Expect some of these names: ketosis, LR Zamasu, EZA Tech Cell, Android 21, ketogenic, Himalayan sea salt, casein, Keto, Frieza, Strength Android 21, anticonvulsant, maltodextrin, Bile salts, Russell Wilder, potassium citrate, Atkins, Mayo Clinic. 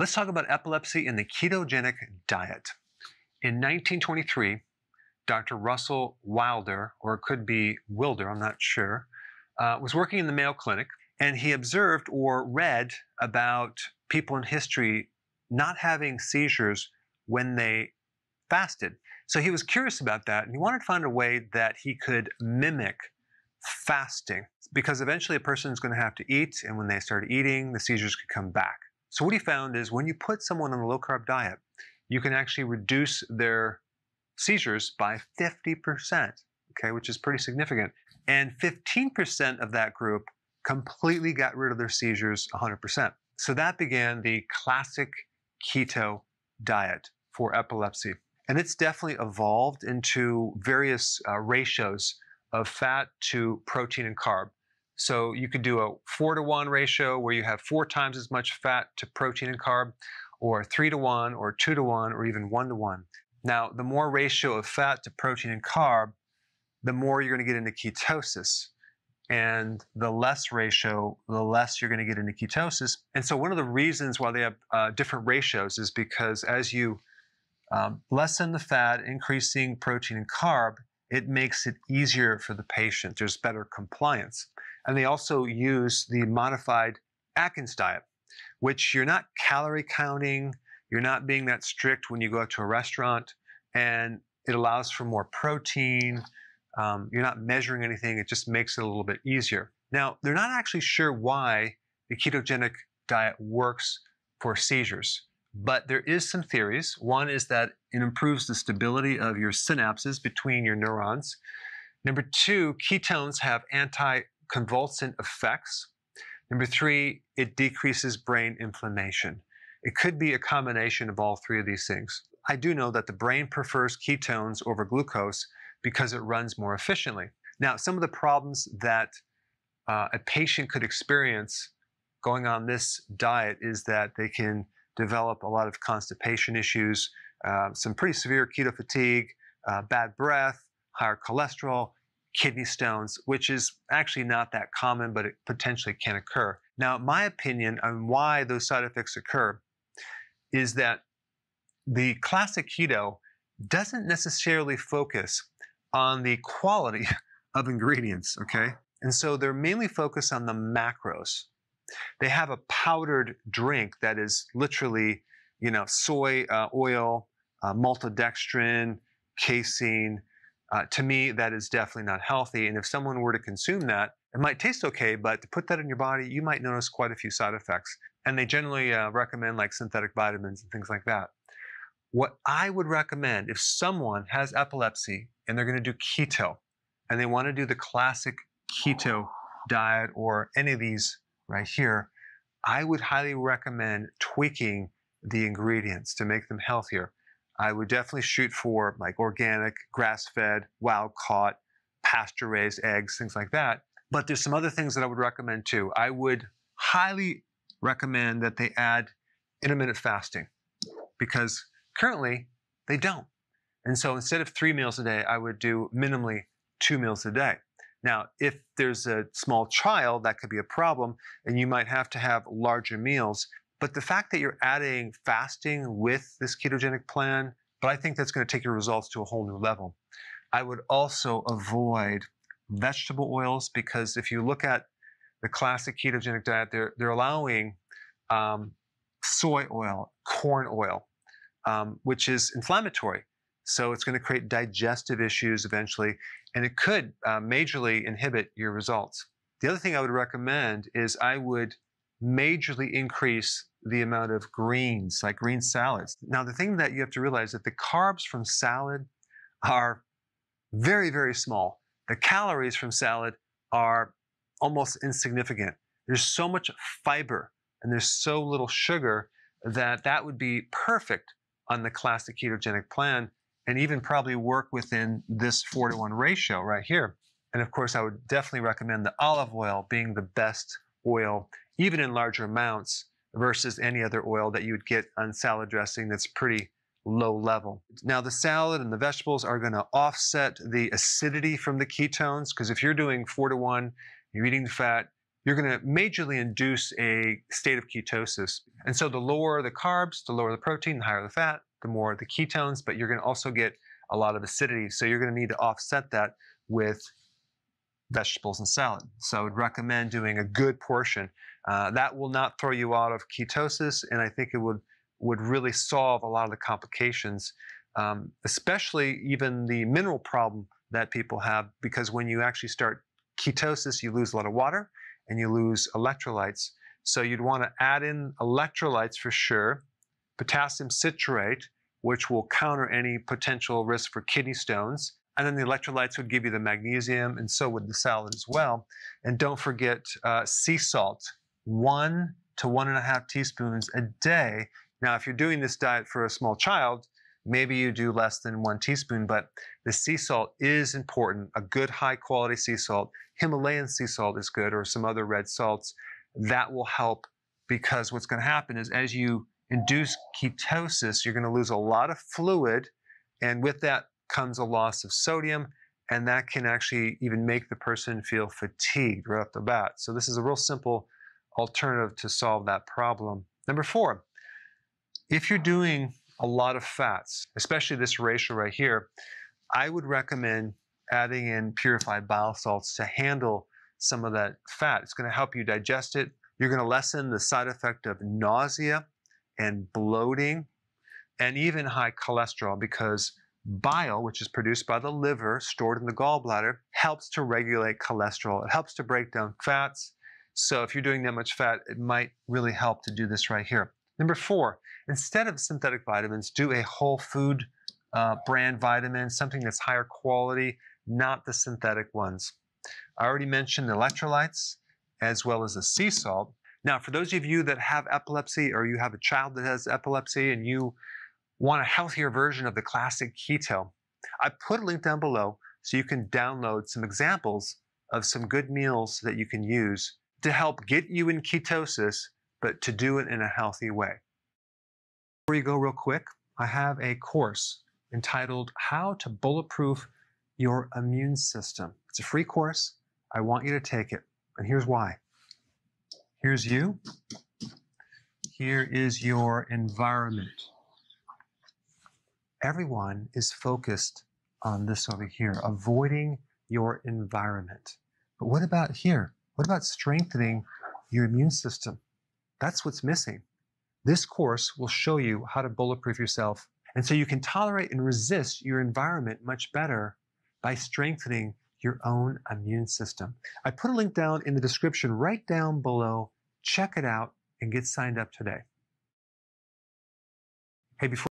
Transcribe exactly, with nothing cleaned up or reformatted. Let's talk about epilepsy and the ketogenic diet. In nineteen twenty-three, Doctor Russell Wilder, or it could be Wilder, I'm not sure, uh, was working in the Mayo Clinic, and he observed or read about people in history not having seizures when they fasted. So he was curious about that, and he wanted to find a way that he could mimic fasting, because eventually a person is going to have to eat, and when they start eating, the seizures could come back. So what he found is when you put someone on a low-carb diet, you can actually reduce their seizures by fifty percent, okay, which is pretty significant. And fifteen percent of that group completely got rid of their seizures one hundred percent. So that began the classic keto diet for epilepsy. And it's definitely evolved into various uh, ratios of fat to protein and carb. So you could do a four to one ratio where you have four times as much fat to protein and carb, or three to one, or two to one, or even one to one. Now, the more ratio of fat to protein and carb, the more you're gonna get into ketosis. And the less ratio, the less you're gonna get into ketosis. And so one of the reasons why they have uh, different ratios is because as you um, lessen the fat, increasing protein and carb, it makes it easier for the patient. There's better compliance. And they also use the modified Atkins diet, which you're not calorie counting, you're not being that strict when you go out to a restaurant, and it allows for more protein. Um, you're not measuring anything, it just makes it a little bit easier. Now, they're not actually sure why the ketogenic diet works for seizures, but there is some theories. One is that it improves the stability of your synapses between your neurons. Number two, ketones have anti-convulsant effects. Number three, it decreases brain inflammation. It could be a combination of all three of these things. I do know that the brain prefers ketones over glucose because it runs more efficiently. Now, some of the problems that uh, a patient could experience going on this diet is that they can develop a lot of constipation issues, uh, some pretty severe keto fatigue, uh, bad breath, higher cholesterol, kidney stones, which is actually not that common, but it potentially can occur. Now, my opinion on why those side effects occur is that the classic keto doesn't necessarily focus on the quality of ingredients, okay? And so they're mainly focused on the macros. They have a powdered drink that is literally, you know, soy uh, oil, uh, maltodextrin, casein. Uh, to me, that is definitely not healthy. And if someone were to consume that, it might taste okay, but to put that in your body, you might notice quite a few side effects. And they generally uh, recommend like synthetic vitamins and things like that. What I would recommend if someone has epilepsy and they're going to do keto and they want to do the classic keto diet or any of these right here, I would highly recommend tweaking the ingredients to make them healthier. I would definitely shoot for like organic, grass-fed, wild-caught, pasture-raised eggs, things like that. But there's some other things that I would recommend too. I would highly recommend that they add intermittent fasting because currently they don't. And so instead of three meals a day, I would do minimally two meals a day. Now, if there's a small child, that could be a problem, and you might have to have larger meals. But the fact that you're adding fasting with this ketogenic plan, but I think that's going to take your results to a whole new level. I would also avoid vegetable oils because if you look at the classic ketogenic diet, they're, they're allowing um, soy oil, corn oil, um, which is inflammatory. So it's going to create digestive issues eventually, and it could uh, majorly inhibit your results. The other thing I would recommend is I would majorly increase the amount of greens, like green salads. Now, the thing that you have to realize is that the carbs from salad are very, very small. The calories from salad are almost insignificant. There's so much fiber and there's so little sugar that that would be perfect on the classic ketogenic plan and even probably work within this four to one ratio right here. And of course, I would definitely recommend the olive oil being the best oil, even in larger amounts, versus any other oil that you would get on salad dressing that's pretty low level. Now, the salad and the vegetables are going to offset the acidity from the ketones, because if you're doing four to one, you're eating the fat, you're going to majorly induce a state of ketosis. And so the lower the carbs, the lower the protein, the higher the fat, the more the ketones, but you're going to also get a lot of acidity. So you're going to need to offset that with vegetables and salad. So I would recommend doing a good portion. Uh, that will not throw you out of ketosis, and I think it would, would really solve a lot of the complications, um, especially even the mineral problem that people have, because when you actually start ketosis, you lose a lot of water and you lose electrolytes. So you'd want to add in electrolytes for sure, potassium citrate, which will counter any potential risk for kidney stones. And then the electrolytes would give you the magnesium, and so would the salad as well. And don't forget uh, sea salt, one to one and a half teaspoons a day. Now, if you're doing this diet for a small child, maybe you do less than one teaspoon, but the sea salt is important. A good high quality sea salt, Himalayan sea salt is good, or some other red salts. That will help, because what's going to happen is as you induce ketosis, you're going to lose a lot of fluid, and with that comes a loss of sodium, and that can actually even make the person feel fatigued right off the bat. So this is a real simple alternative to solve that problem. Number four, if you're doing a lot of fats, especially this ratio right here, I would recommend adding in purified bile salts to handle some of that fat. It's going to help you digest it. You're going to lessen the side effect of nausea and bloating and even high cholesterol, because bile, which is produced by the liver, stored in the gallbladder, helps to regulate cholesterol. It helps to break down fats. So if you're doing that much fat, it might really help to do this right here. Number four, instead of synthetic vitamins, do a whole food uh, brand vitamin, something that's higher quality, not the synthetic ones. I already mentioned the electrolytes as well as the sea salt. Now, for those of you that have epilepsy, or you have a child that has epilepsy and you want a healthier version of the classic keto, I put a link down below so you can download some examples of some good meals that you can use to help get you in ketosis, but to do it in a healthy way. Before you go real quick, I have a course entitled How to Bulletproof Your Immune System. It's a free course. I want you to take it, and here's why. Here's you. Here is your environment. Everyone is focused on this over here, avoiding your environment. But what about here? What about strengthening your immune system? That's what's missing. This course will show you how to bulletproof yourself, and so you can tolerate and resist your environment much better by strengthening your own immune system. I put a link down in the description right down below. Check it out and get signed up today. Hey, before